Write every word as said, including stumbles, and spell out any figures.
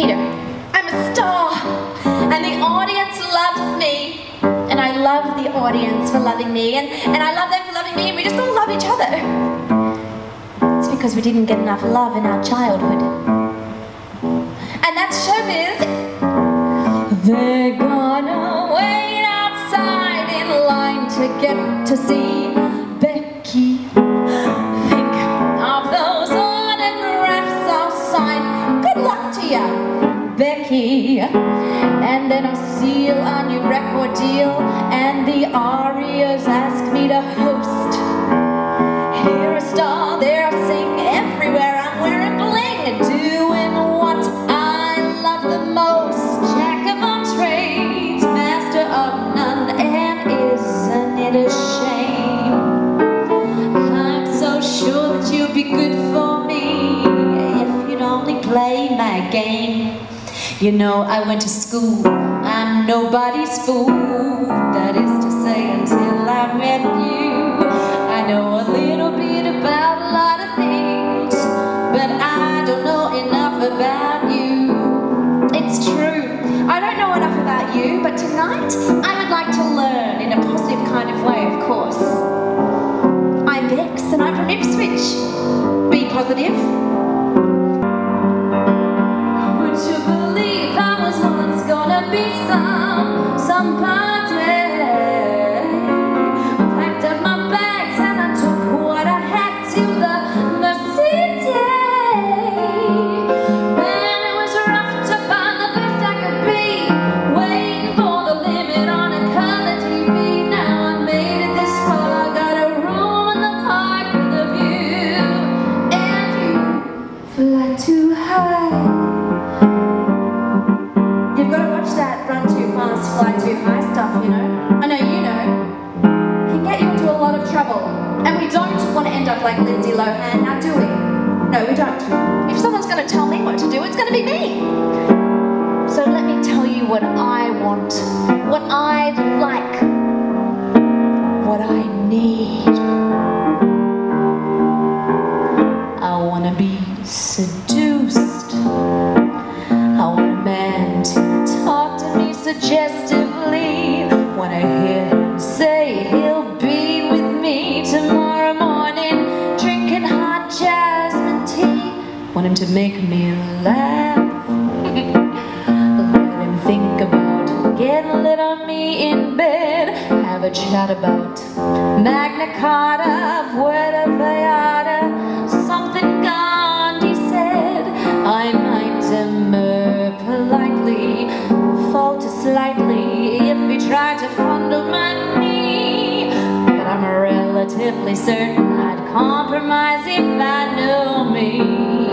Peter, I'm a star, and the audience loves me, and I love the audience for loving me, and, and I love them for loving me, and we just don't love each other. It's because we didn't get enough love in our childhood. And that's showbiz. They're gonna wait outside in line to get to see Becky. And then I'll seal a new record deal, and the Arias ask me to host. Here a star, there I sing, everywhere I'm wearing bling, doing what I love the most. Jack of all trades, master of none, and isn't it a shame? I'm so sure that you'll be good for me if you'd only play my game. You know, I went to school, I'm nobody's fool, that is to say until I met you. I know a little bit about a lot of things, but I don't know enough about you. It's true, I don't know enough about you, but tonight I would like to learn in a positive kind of way, of course. I'm Bex and I'm from Ipswich. Be positive. Gonna be some, some party. I packed up my bags and I took what I had to the Mercedes. Man, it was rough to find the best I could be, waiting for the limit on a color T V. Now I made it this far, got a room in the park with a view, and you fly too high. Fly too high stuff, you know. I know you know. It can get you into a lot of trouble. And we don't want to end up like Lindsay Lohan, now do we? No, we don't. If someone's going to tell me what to do, it's going to be me. So let me tell you what I want, what I'd like, what I need. I want to be seduced. I want a man to talk to me suggestively, when I hear him say he'll be with me tomorrow morning, drinking hot jasmine tea. Want him to make me laugh. Let him think about getting lit on me in bed. Have a chat about Magna Carta, Fuerte Vallada, something Gandhi said. I might demur politely, falter slightly if you try to fondle my knee, but I'm relatively certain I'd compromise if I knew me.